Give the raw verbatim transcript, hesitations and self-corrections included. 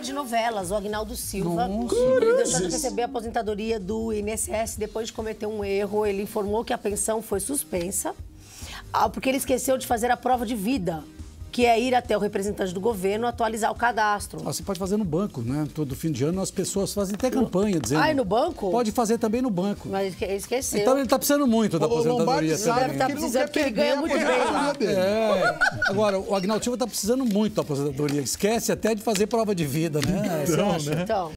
De novelas, o Aguinaldo Silva, ele deixou de receber a aposentadoria do I N S S depois de cometer um erro. Ele informou que a pensão foi suspensa porque ele esqueceu de fazer a prova de vida, que é ir até o representante do governo atualizar o cadastro. Ah, você pode fazer no banco, né? Todo fim de ano as pessoas fazem até campanha dizendo... Ah, no banco? Pode fazer também no banco. Mas ele esqueceu. Então ele tá precisando muito da aposentadoria. Ele deve estar precisando, porque ele ganha muito bem lá. É. Agora, o Aguinaldo Silva tá precisando muito da aposentadoria. Esquece até de fazer prova de vida, né? Então, né? Então...